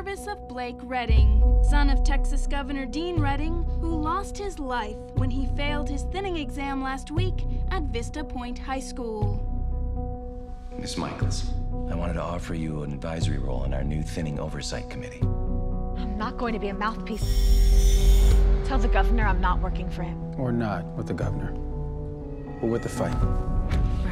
service of Blake Redding, son of Texas Governor Dean Redding, who lost his life when he failed his thinning exam last week at Vista Point High School. Miss Michaels, I wanted to offer you an advisory role in our new thinning oversight committee. I'm not going to be a mouthpiece. Tell the governor I'm not working for him. Or not with the governor, but with the fight.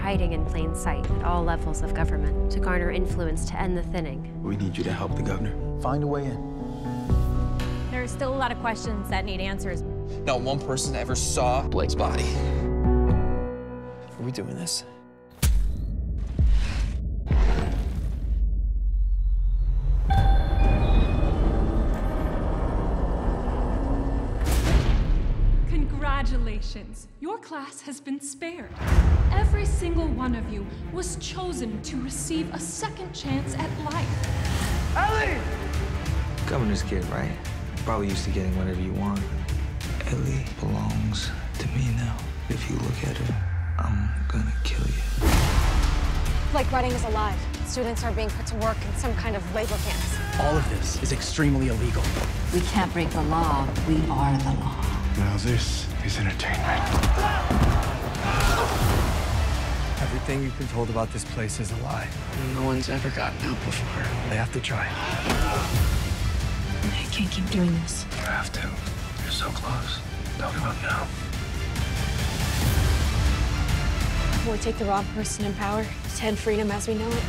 Hiding in plain sight at all levels of government to garner influence to end the thinning. We need you to help the governor find a way in. There are still a lot of questions that need answers. Not one person ever saw Blake's body. Are we doing this? Congratulations, your class has been spared. Every single one of you was chosen to receive a second chance at life. Ellie! Governor's kid, right? Probably used to getting whatever you want. Ellie belongs to me now. If you look at her, I'm gonna kill you. Blake Redding is alive. Students are being put to work in some kind of labor camps. All of this is extremely illegal. We can't break the law. We are the law. Now this is entertainment. Everything you've been told about this place is a lie. No one's ever gotten out before. They have to try. I can't keep doing this. You have to. You're so close. Don't give up now. We'll take the wrong person in power to end freedom as we know it.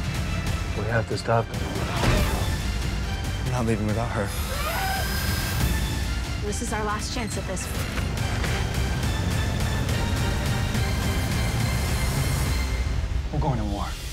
We have to stop them. I'm not leaving without her. This is our last chance at this. We're going to war.